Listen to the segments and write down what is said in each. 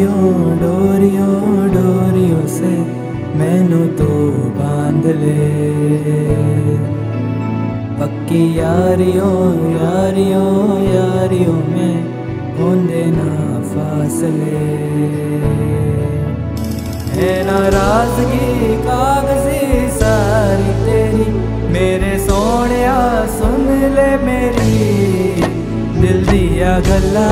डोरियों डोरियों से मैनू तू बांध ले। पक्की यारियों यारियों यारियों में होंदे ना फासले। है नाराजगी कागजी सारी तेरी मेरे सोनिया सुन ले मेरी दिल दिया गल्ला।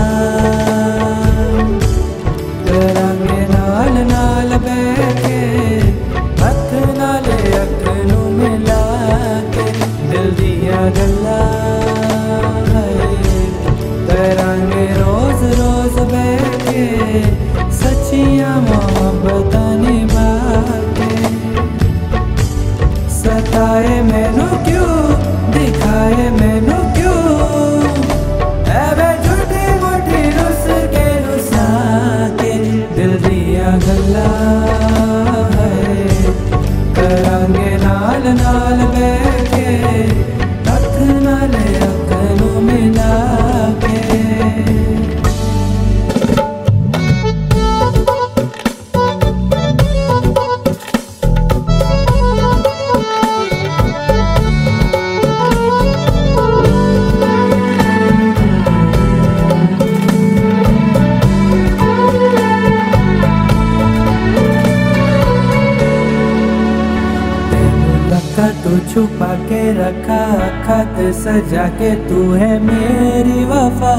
तू छुपा के रखा खत सजा के तू है मेरी वफा।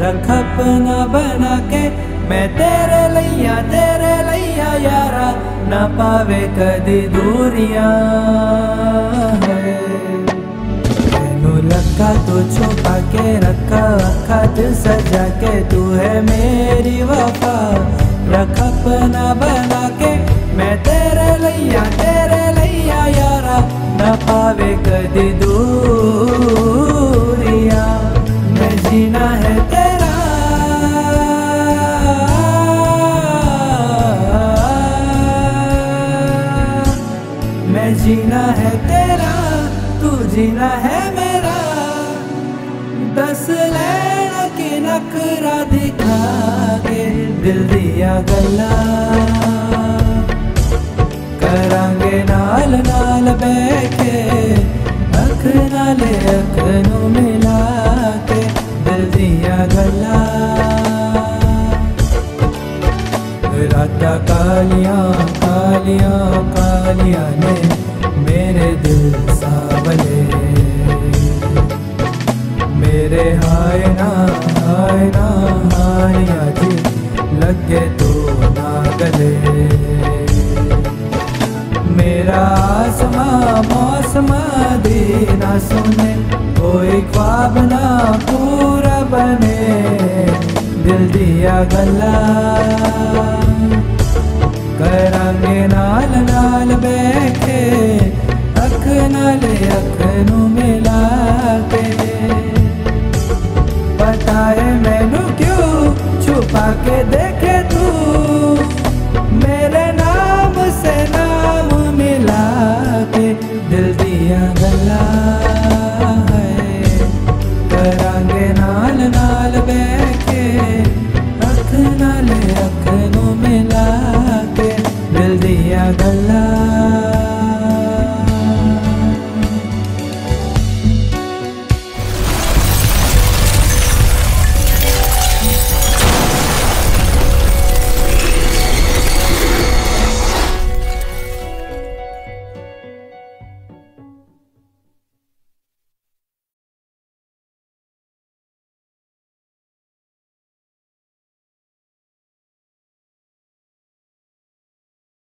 रख अपना बना के मैं तेरे लैया यारा ना पावे कदी दूरिया। तेनू लगा तू छुपा के रखा खत सजा के तू है मेरी वफा। रख अपना बना के मैं तेरे लैया यारा ना पावे कदी दूरिया। मैं जीना है तेरा मैं जीना है तेरा तू जीना है मेरा। बस लैला के नखरा दिखा के दिल दिया गल्ला। करांगे नाल नाल बैठे अख नाले अख नू मिला के दिल दिया गल्ला। रातां कालियां कालियां कालियां ने मेरे दिल सावले। मेरे हाय ना हाय ना हानिया जी लगे तो ना गले। मेरा आसमा मौसमा देना सुने कोई ख्वाब ना पूरा बने दिल दिया गल्ला। करांगे नाल नाल बैठे अख नाले अख नू मिला के। पता है मैनू क्यों छुपा के देखे तू मेरे नाम से नाम मिला के दिल दिया गल्ला। करांगे नाल नाल बैठे अख नाले अख नू मिला के दिल दिया गल्ला।